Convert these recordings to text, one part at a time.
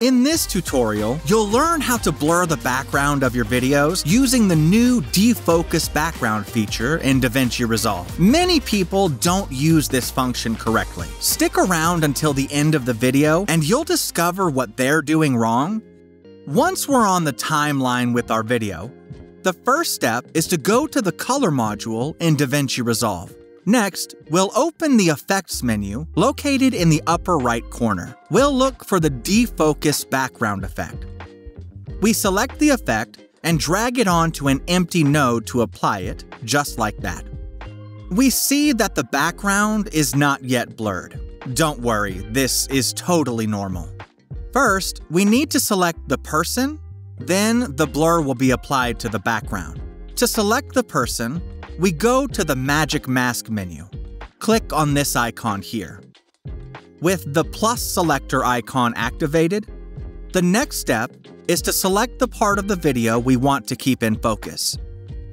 In this tutorial, you'll learn how to blur the background of your videos using the new Defocus Background feature in DaVinci Resolve. Many people don't use this function correctly. Stick around until the end of the video and you'll discover what they're doing wrong. Once we're on the timeline with our video, the first step is to go to the Color module in DaVinci Resolve. Next, we'll open the Effects menu located in the upper right corner. We'll look for the Defocus Background effect. We select the effect and drag it onto an empty node to apply it, just like that. We see that the background is not yet blurred. Don't worry, this is totally normal. First, we need to select the person, then the blur will be applied to the background. To select the person, we go to the Magic Mask menu. Click on this icon here. With the plus selector icon activated, the next step is to select the part of the video we want to keep in focus.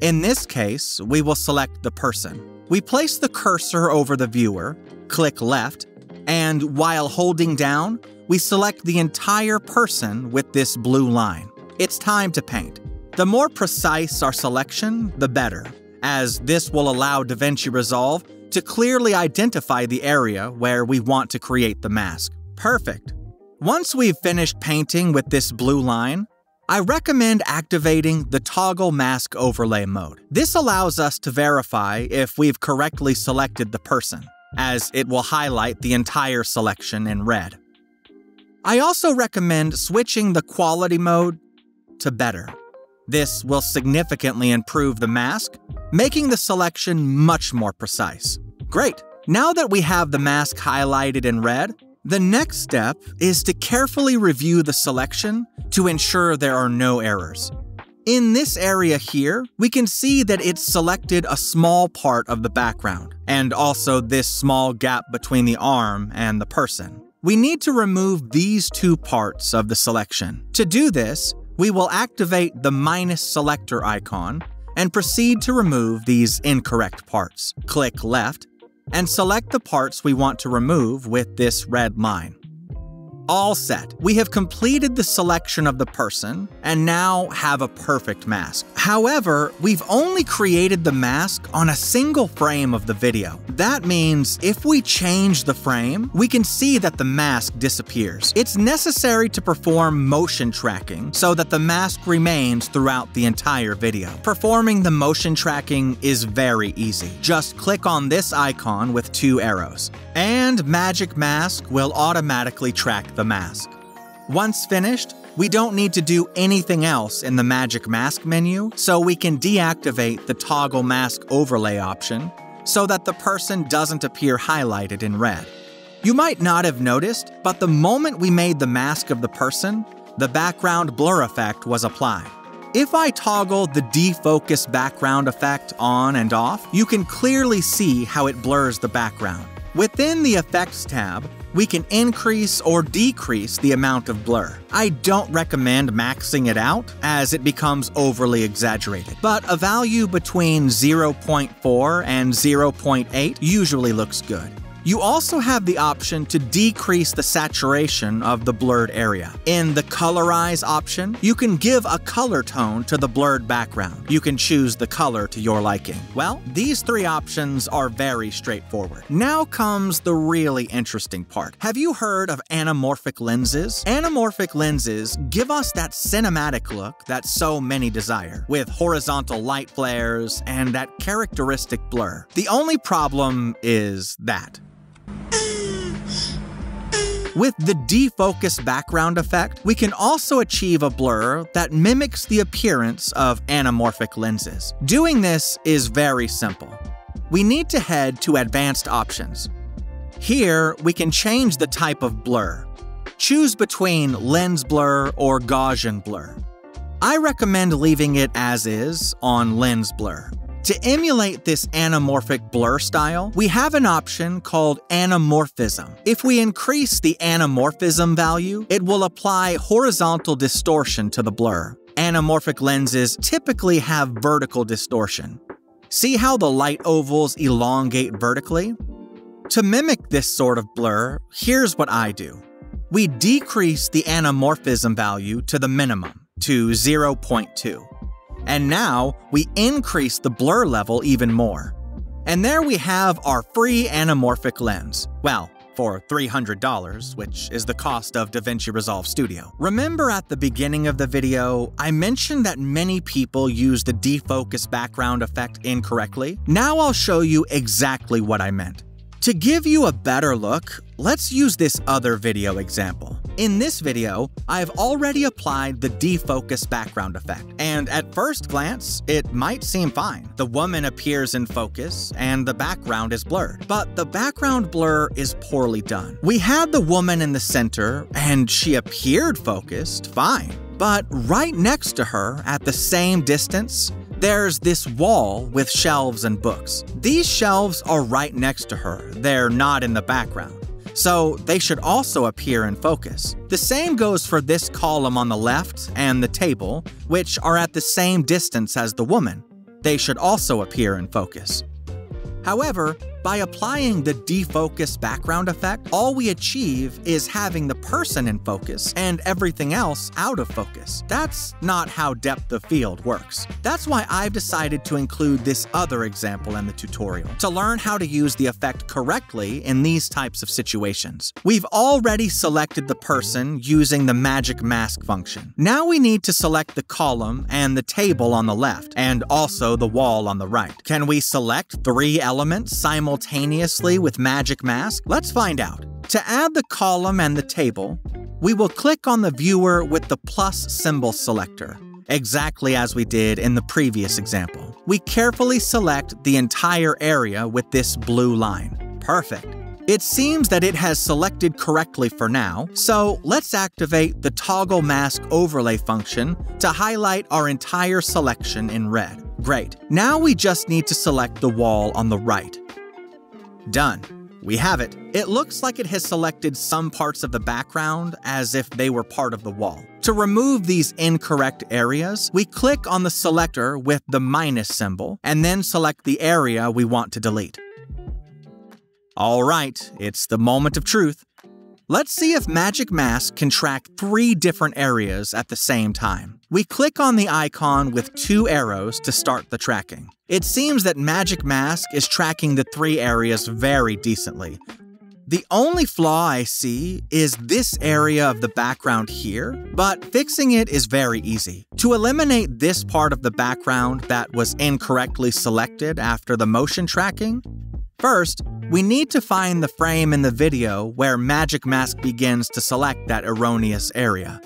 In this case, we will select the person. We place the cursor over the viewer, click left, and while holding down, we select the entire person with this blue line. It's time to paint. The more precise our selection, the better, as this will allow DaVinci Resolve to clearly identify the area where we want to create the mask. Perfect. Once we've finished painting with this blue line, I recommend activating the Toggle Mask Overlay mode. This allows us to verify if we've correctly selected the person, as it will highlight the entire selection in red. I also recommend switching the Quality mode to Better. This will significantly improve the mask, making the selection much more precise. Great! Now that we have the mask highlighted in red, the next step is to carefully review the selection to ensure there are no errors. In this area here, we can see that it's selected a small part of the background, and also this small gap between the arm and the person. We need to remove these two parts of the selection. To do this, we will activate the minus selector icon and proceed to remove these incorrect parts. Click left and select the parts we want to remove with this red line. All set. We have completed the selection of the person and now have a perfect mask. However, we've only created the mask on a single frame of the video. That means if we change the frame, we can see that the mask disappears. It's necessary to perform motion tracking so that the mask remains throughout the entire video. Performing the motion tracking is very easy. Just click on this icon with two arrows, and Magic Mask will automatically track the mask. Once finished, we don't need to do anything else in the Magic Mask menu, so we can deactivate the Toggle Mask Overlay option so that the person doesn't appear highlighted in red. You might not have noticed, but the moment we made the mask of the person, the background blur effect was applied. If I toggle the Defocus Background effect on and off, you can clearly see how it blurs the background. Within the Effects tab, we can increase or decrease the amount of blur. I don't recommend maxing it out as it becomes overly exaggerated, but a value between 0.4 and 0.8 usually looks good. You also have the option to decrease the saturation of the blurred area. In the Colorize option, you can give a color tone to the blurred background. You can choose the color to your liking. Well, these three options are very straightforward. Now comes the really interesting part. Have you heard of anamorphic lenses? Anamorphic lenses give us that cinematic look that so many desire, with horizontal light flares and that characteristic blur. The only problem is that with the Defocus Background effect, we can also achieve a blur that mimics the appearance of anamorphic lenses. Doing this is very simple. We need to head to Advanced Options. Here, we can change the type of blur. Choose between Lens Blur or Gaussian Blur. I recommend leaving it as is on Lens Blur. To emulate this anamorphic blur style, we have an option called anamorphism. If we increase the anamorphism value, it will apply horizontal distortion to the blur. Anamorphic lenses typically have vertical distortion. See how the light ovals elongate vertically? To mimic this sort of blur, here's what I do. We decrease the anamorphism value to the minimum, to 0.2. And now we increase the blur level even more. And there we have our free anamorphic lens. Well, for $300, which is the cost of DaVinci Resolve Studio. Remember at the beginning of the video, I mentioned that many people use the defocus background effect incorrectly? Now I'll show you exactly what I meant. To give you a better look, let's use this other video example. In this video, I've already applied the defocus background effect, and at first glance, it might seem fine. The woman appears in focus, and the background is blurred. But the background blur is poorly done. We had the woman in the center, and she appeared focused, fine. But right next to her, at the same distance, there's this wall with shelves and books. These shelves are right next to her. They're not in the background. So they should also appear in focus. The same goes for this column on the left and the table, which are at the same distance as the woman. They should also appear in focus. However, by applying the defocus background effect, all we achieve is having the person in focus and everything else out of focus. That's not how depth of field works. That's why I've decided to include this other example in the tutorial, to learn how to use the effect correctly in these types of situations. We've already selected the person using the Magic Mask function. Now we need to select the column and the table on the left, and also the wall on the right. Can we select three elements simultaneously with Magic Mask? Let's find out. To add the column and the table, we will click on the viewer with the plus symbol selector, exactly as we did in the previous example. We carefully select the entire area with this blue line. Perfect. It seems that it has selected correctly for now, so let's activate the Toggle Mask Overlay function to highlight our entire selection in red. Great. Now we just need to select the wall on the right. Done. We have it. It looks like it has selected some parts of the background as if they were part of the wall. To remove these incorrect areas, we click on the selector with the minus symbol and then select the area we want to delete. All right, it's the moment of truth. Let's see if Magic Mask can track three different areas at the same time. We click on the icon with two arrows to start the tracking. It seems that Magic Mask is tracking the three areas very decently. The only flaw I see is this area of the background here, but fixing it is very easy. To eliminate this part of the background that was incorrectly selected after the motion tracking, first, we need to find the frame in the video where Magic Mask begins to select that erroneous area.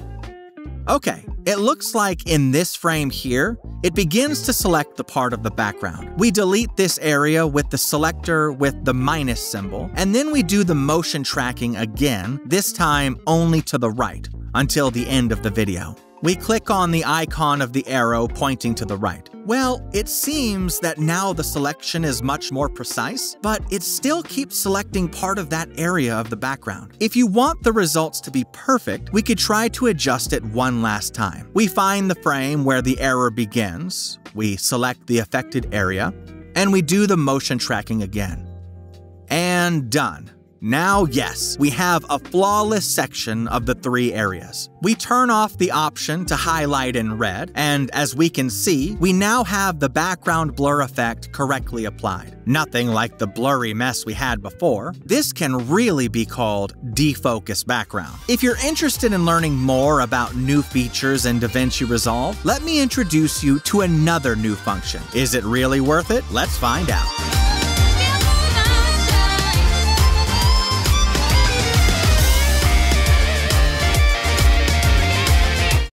Okay, it looks like in this frame here, it begins to select the part of the background. We delete this area with the selector with the minus symbol, and then we do the motion tracking again, this time only to the right, until the end of the video. We click on the icon of the arrow pointing to the right. Well, it seems that now the selection is much more precise, but it still keeps selecting part of that area of the background. If you want the results to be perfect, we could try to adjust it one last time. We find the frame where the error begins, we select the affected area, and we do the motion tracking again. And done. Now, yes, we have a flawless section of the three areas. We turn off the option to highlight in red, and as we can see, we now have the background blur effect correctly applied. Nothing like the blurry mess we had before. This can really be called defocus background. If you're interested in learning more about new features in DaVinci Resolve, let me introduce you to another new function. Is it really worth it? Let's find out.